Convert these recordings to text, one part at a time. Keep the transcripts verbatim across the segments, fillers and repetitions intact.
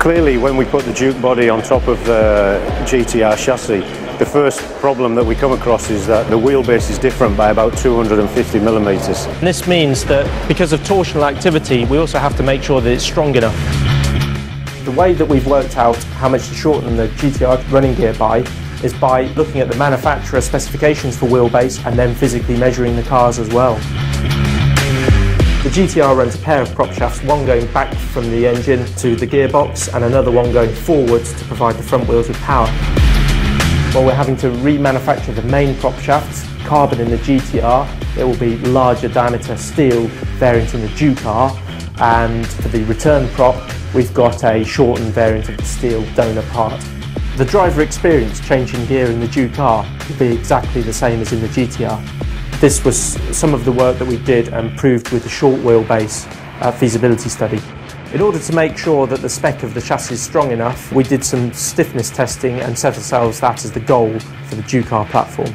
Clearly, when we put the Juke body on top of the G T R chassis, the first problem that we come across is that the wheelbase is different by about two hundred fifty millimetres. This means that because of torsional activity, we also have to make sure that it's strong enough. The way that we've worked out how much to shorten the G T R running gear by is by looking at the manufacturer's specifications for wheelbase and then physically measuring the cars as well. The G T R runs a pair of prop shafts, one going back from the engine to the gearbox and another one going forwards to provide the front wheels with power. While we're having to remanufacture the main prop shafts, carbon in the G T R, it will be larger diameter steel variant in the Juke-R, and for the return prop we've got a shortened variant of the steel donor part. The driver experience changing gear in the Juke-R will be exactly the same as in the G T R. This was some of the work that we did and proved with the short wheelbase uh, feasibility study. In order to make sure that the spec of the chassis is strong enough, we did some stiffness testing and set ourselves that as the goal for the Juke-R platform.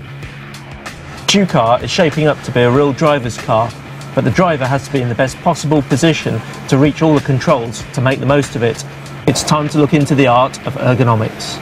Juke-R is shaping up to be a real driver's car, but the driver has to be in the best possible position to reach all the controls to make the most of it. It's time to look into the art of ergonomics.